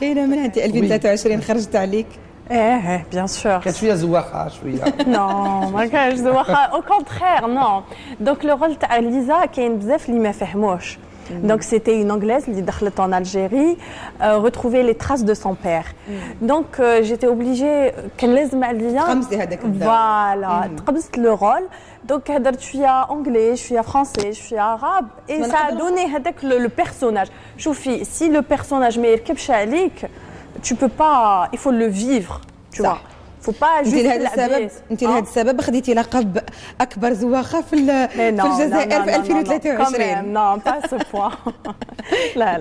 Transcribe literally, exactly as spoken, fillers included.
كاينه من انت ألفين وثلاثة وعشرين خرجت عليك؟ ايه بيان سور. كانت شويه زواقه شويه. نو ما كانش زواقه، او كونتخير نو. دونك لو رول تاع ليزا كاين بزاف اللي ما فهموش. Donc c'était une Anglaise qui est en Algérie, euh, retrouver les traces de son père. Mm. Donc euh, j'étais obligée qu'elle laisse ma lien. Voilà, mm. le rôle. Donc je suis anglais, je suis français, je suis arabe. Et mm. ça a donné le, le personnage. Choufi, si le personnage mais tu peux pas, il faut le vivre, tu vois. faut pas juste السبب انت لهذا السبب خديتي لقب اكبر زواخه في الجزائر في ألفين وثلاثة وعشرين. لا لا